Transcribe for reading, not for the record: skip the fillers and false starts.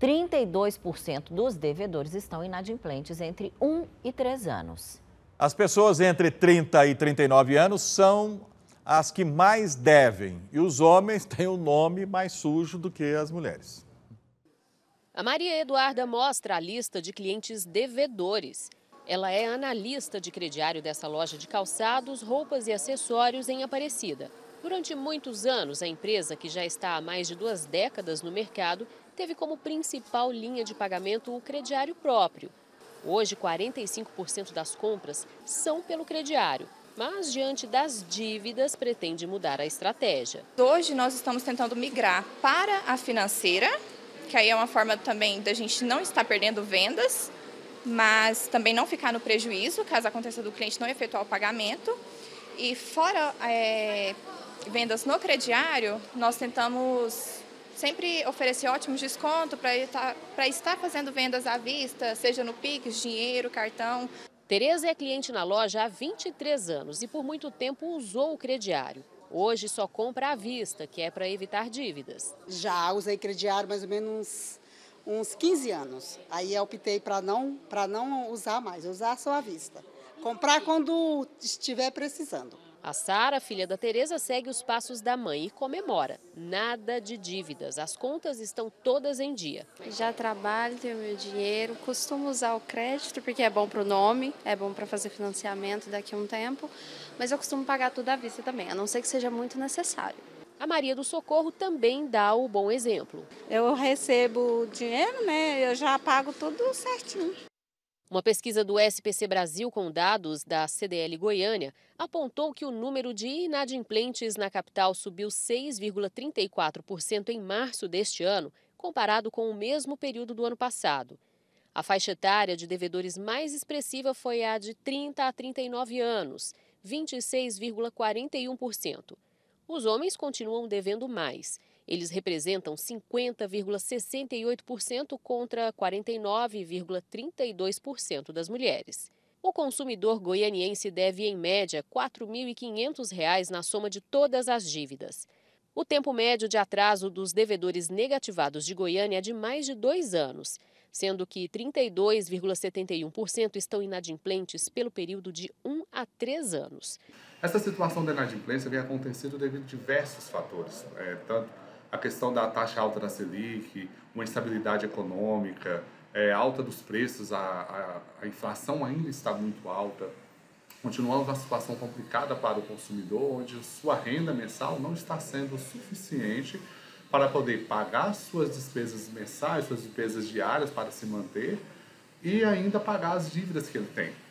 32% dos devedores estão inadimplentes entre 1 e 3 anos. As pessoas entre 30 e 39 anos são as que mais devem, e os homens têm um nome mais sujo do que as mulheres. A Maria Eduarda mostra a lista de clientes devedores. Ela é analista de crediário dessa loja de calçados, roupas e acessórios em Aparecida. Durante muitos anos, a empresa, que já está há mais de 2 décadas no mercado, teve como principal linha de pagamento o crediário próprio. Hoje, 45% das compras são pelo crediário. Mas, diante das dívidas, pretende mudar a estratégia. Hoje, nós estamos tentando migrar para a financeira, que aí é uma forma também da gente não estar perdendo vendas, mas também não ficar no prejuízo, caso aconteça do cliente não efetuar o pagamento. E fora vendas no crediário, nós tentamos sempre oferecer ótimos descontos para estar fazendo vendas à vista, seja no Pix, dinheiro, cartão. Tereza é cliente na loja há 23 anos e por muito tempo usou o crediário. Hoje só compra à vista, que é para evitar dívidas. Já usei crediário mais ou menos uns 15 anos. Aí eu optei para não usar mais, usar só à vista. Comprar quando estiver precisando. A Sara, filha da Tereza, segue os passos da mãe e comemora. Nada de dívidas, as contas estão todas em dia. Já trabalho, tenho meu dinheiro, costumo usar o crédito porque é bom para o nome, é bom para fazer financiamento daqui a um tempo, mas eu costumo pagar tudo à vista também, a não ser que seja muito necessário. A Maria do Socorro também dá o bom exemplo. Eu recebo dinheiro, né? Eu já pago tudo certinho. Uma pesquisa do SPC Brasil com dados da CDL Goiânia apontou que o número de inadimplentes na capital subiu 6,34% em março deste ano, comparado com o mesmo período do ano passado. A faixa etária de devedores mais expressiva foi a de 30 a 39 anos, 26,41%. Os homens continuam devendo mais. Eles representam 50,68% contra 49,32% das mulheres. O consumidor goianiense deve, em média, R$ 4.500 na soma de todas as dívidas. O tempo médio de atraso dos devedores negativados de Goiânia é de mais de 2 anos, sendo que 32,71% estão inadimplentes pelo período de 1 a 3 anos. Essa situação da inadimplência vem acontecendo devido a diversos fatores, tanto a questão da taxa alta da Selic, uma instabilidade econômica, alta dos preços, a inflação ainda está muito alta. Continuamos uma situação complicada para o consumidor, onde sua renda mensal não está sendo suficiente para poder pagar suas despesas mensais, suas despesas diárias para se manter e ainda pagar as dívidas que ele tem.